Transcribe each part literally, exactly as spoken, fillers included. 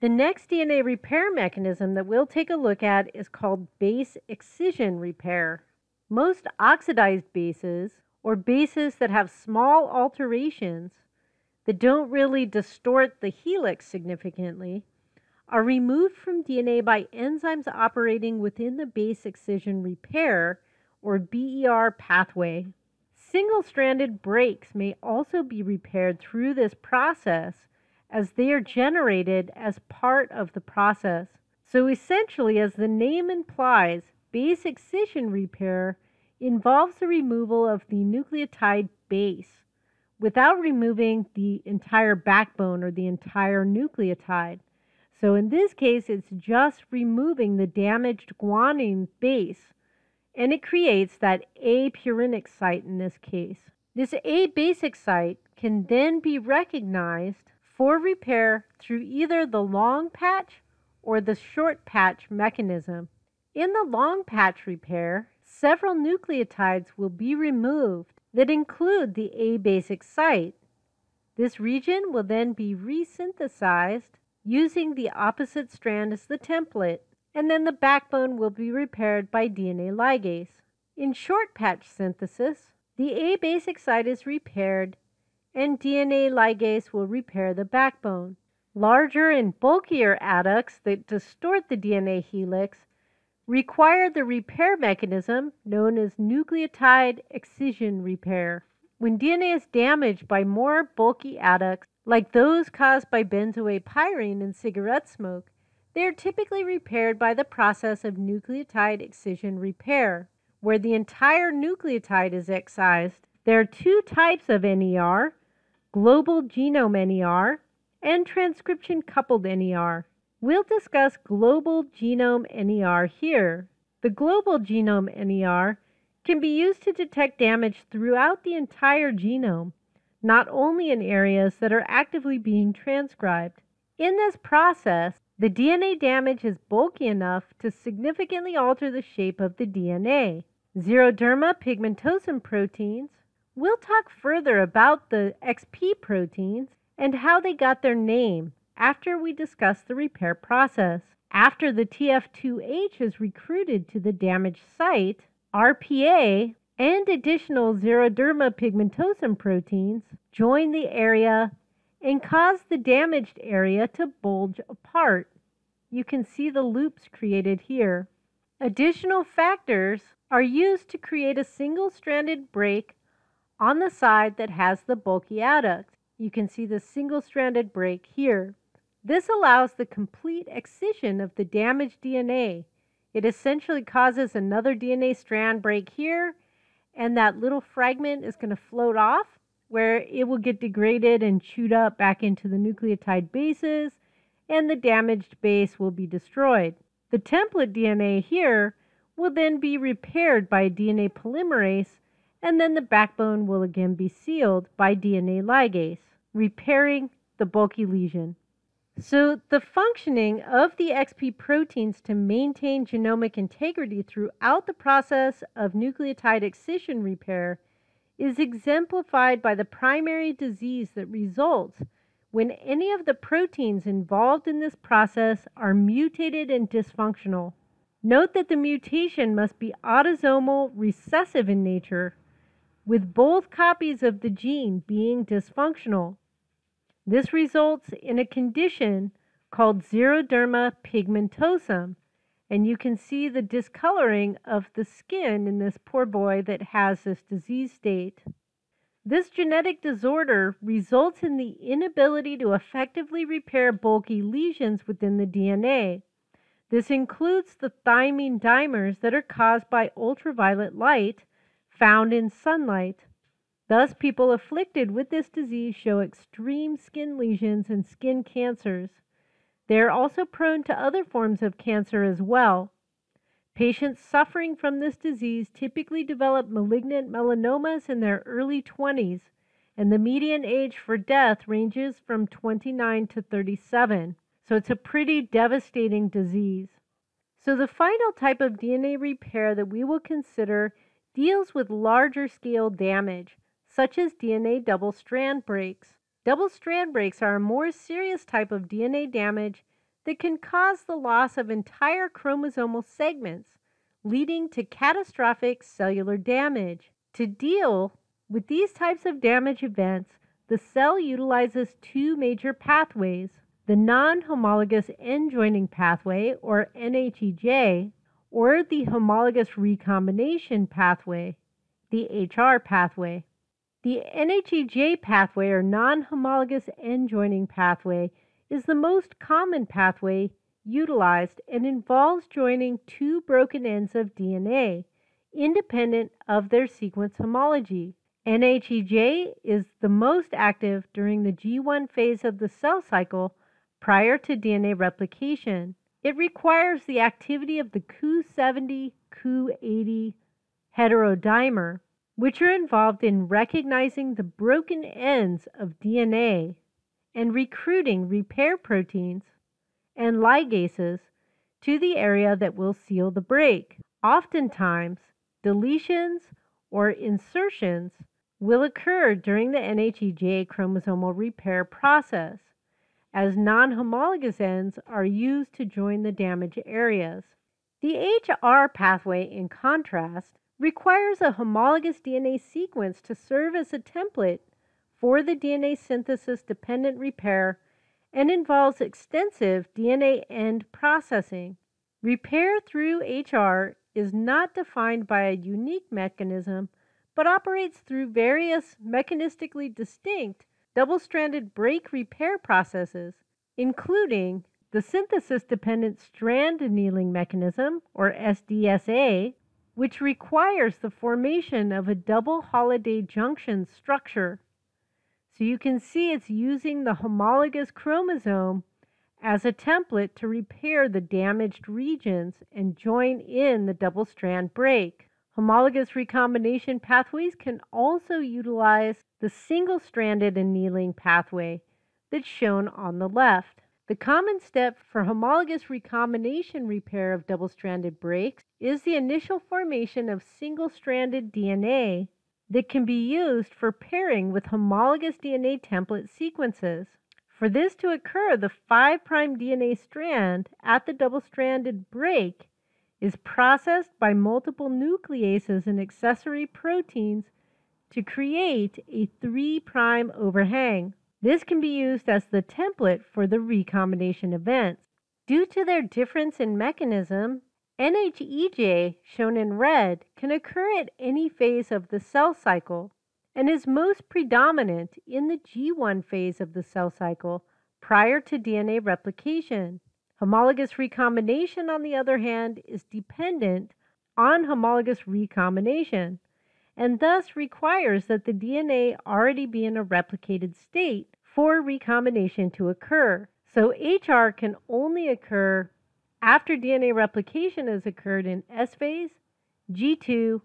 The next D N A repair mechanism that we'll take a look at is called base excision repair. Most oxidized bases, or bases that have small alterations that don't really distort the helix significantly, are removed from D N A by enzymes operating within the base excision repair, or B E R pathway. Single-stranded breaks may also be repaired through this process, as they are generated as part of the process. So essentially, as the name implies, base excision repair involves the removal of the nucleotide base without removing the entire backbone or the entire nucleotide. So in this case, it's just removing the damaged guanine base, and it creates that apurinic site in this case. This abasic site can then be recognized for repair through either the long patch or the short patch mechanism. In the long patch repair, several nucleotides will be removed that include the abasic site. This region will then be resynthesized using the opposite strand as the template, and then the backbone will be repaired by D N A ligase. In short patch synthesis, the abasic site is repaired and D N A ligase will repair the backbone. Larger and bulkier adducts that distort the D N A helix require the repair mechanism known as nucleotide excision repair. When D N A is damaged by more bulky adducts, like those caused by benzopyrene in cigarette smoke, they are typically repaired by the process of nucleotide excision repair, where the entire nucleotide is excised. There are two types of N E R, global genome N E R and transcription-coupled N E R. We'll discuss global genome N E R here. The global genome N E R can be used to detect damage throughout the entire genome, not only in areas that are actively being transcribed. In this process, the D N A damage is bulky enough to significantly alter the shape of the D N A. Xeroderma pigmentosum proteins. We'll talk further about the X P proteins and how they got their name after we discuss the repair process. After the T F two H is recruited to the damaged site, R P A and additional xeroderma pigmentosum proteins join the area and cause the damaged area to bulge apart. You can see the loops created here. Additional factors are used to create a single-stranded break on the side that has the bulky adduct. You can see the single-stranded break here. This allows the complete excision of the damaged D N A. It essentially causes another D N A strand break here, and that little fragment is going to float off, where it will get degraded and chewed up back into the nucleotide bases, and the damaged base will be destroyed. The template D N A here will then be repaired by D N A polymerase, and then the backbone will again be sealed by D N A ligase, repairing the bulky lesion. So the functioning of the X P proteins to maintain genomic integrity throughout the process of nucleotide excision repair is exemplified by the primary disease that results when any of the proteins involved in this process are mutated and dysfunctional. Note that the mutation must be autosomal recessive in nature, with both copies of the gene being dysfunctional. This results in a condition called xeroderma pigmentosum, and you can see the discoloring of the skin in this poor boy that has this disease state. This genetic disorder results in the inability to effectively repair bulky lesions within the D N A. This includes the thymine dimers that are caused by ultraviolet light found in sunlight. Thus, people afflicted with this disease show extreme skin lesions and skin cancers. They are also prone to other forms of cancer as well. Patients suffering from this disease typically develop malignant melanomas in their early twenties, and the median age for death ranges from twenty-nine to thirty-seven. So it's a pretty devastating disease. So the final type of D N A repair that we will consider deals with larger scale damage, such as D N A double strand breaks. Double strand breaks are a more serious type of D N A damage that can cause the loss of entire chromosomal segments, leading to catastrophic cellular damage. To deal with these types of damage events, the cell utilizes two major pathways, the non-homologous end-joining pathway, or N H E J, or the homologous recombination pathway, the H R pathway. The N H E J pathway, or non-homologous end-joining pathway, is the most common pathway utilized and involves joining two broken ends of D N A, independent of their sequence homology. N H E J is the most active during the G one phase of the cell cycle prior to D N A replication. It requires the activity of the Ku seventy Ku eighty heterodimer, which are involved in recognizing the broken ends of D N A and recruiting repair proteins and ligases to the area that will seal the break. Oftentimes, deletions or insertions will occur during the N H E J chromosomal repair process, as non-homologous ends are used to join the damaged areas. The H R pathway, in contrast, requires a homologous D N A sequence to serve as a template for the D N A synthesis-dependent repair and involves extensive D N A end processing. Repair through H R is not defined by a unique mechanism, but operates through various mechanistically distinct double-stranded break repair processes, including the synthesis-dependent strand annealing mechanism, or S D S A, which requires the formation of a double Holliday junction structure. So you can see it's using the homologous chromosome as a template to repair the damaged regions and join in the double-strand break. Homologous recombination pathways can also utilize the single-stranded annealing pathway that's shown on the left. The common step for homologous recombination repair of double-stranded breaks is the initial formation of single-stranded D N A that can be used for pairing with homologous D N A template sequences. For this to occur, the five prime D N A strand at the double-stranded break is processed by multiple nucleases and accessory proteins to create a three prime overhang. This can be used as the template for the recombination events. Due to their difference in mechanism, N H E J, shown in red, can occur at any phase of the cell cycle and is most predominant in the G one phase of the cell cycle prior to D N A replication. Homologous recombination, on the other hand, is dependent on homologous recombination and thus requires that the D N A already be in a replicated state for recombination to occur. So H R can only occur after D N A replication has occurred in S phase, G two,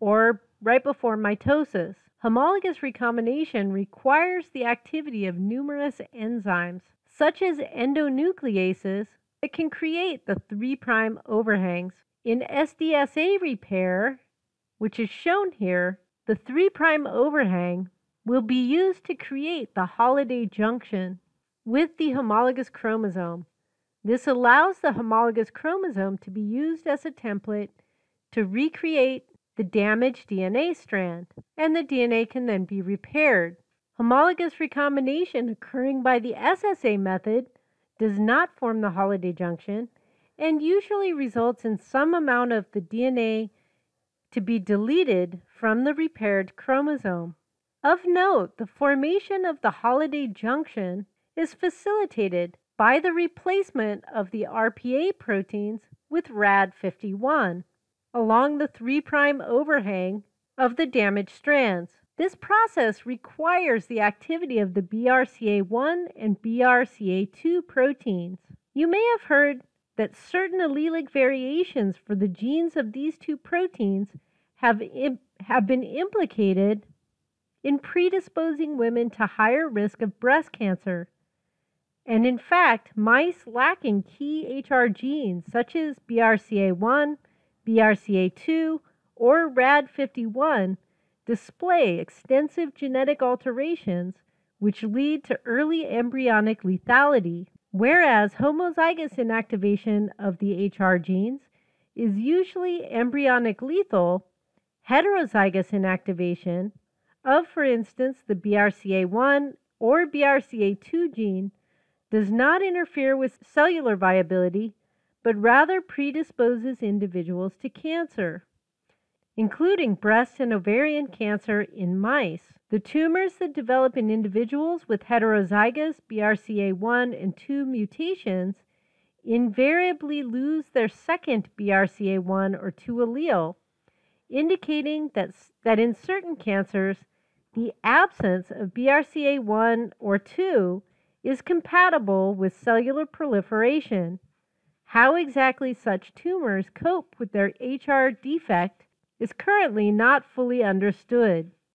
or right before mitosis. Homologous recombination requires the activity of numerous enzymes, such as endonucleases, that can create the three prime overhangs. In S D S A repair, which is shown here, the three prime overhang will be used to create the Holliday junction with the homologous chromosome. This allows the homologous chromosome to be used as a template to recreate the damaged D N A strand, and the D N A can then be repaired. Homologous recombination occurring by the S S A method does not form the Holliday junction and usually results in some amount of the D N A to be deleted from the repaired chromosome. Of note, the formation of the Holliday junction is facilitated by the replacement of the R P A proteins with R A D fifty-one along the three prime overhang of the damaged strands. This process requires the activity of the B R C A one and B R C A two proteins. You may have heard that certain allelic variations for the genes of these two proteins have, imp have been implicated in predisposing women to higher risk of breast cancer. And in fact, mice lacking key H R genes such as B R C A one, B R C A two, or R A D fifty-one display extensive genetic alterations which lead to early embryonic lethality. Whereas homozygous inactivation of the H R genes is usually embryonic lethal, heterozygous inactivation of, for instance, the B R C A one or B R C A two gene does not interfere with cellular viability, but rather predisposes individuals to cancer, including breast and ovarian cancer in mice. The tumors that develop in individuals with heterozygous B R C A one and two mutations invariably lose their second B R C A one or two allele, indicating that, that in certain cancers, the absence of B R C A one or two is compatible with cellular proliferation. How exactly such tumors cope with their H R defect is currently not fully understood.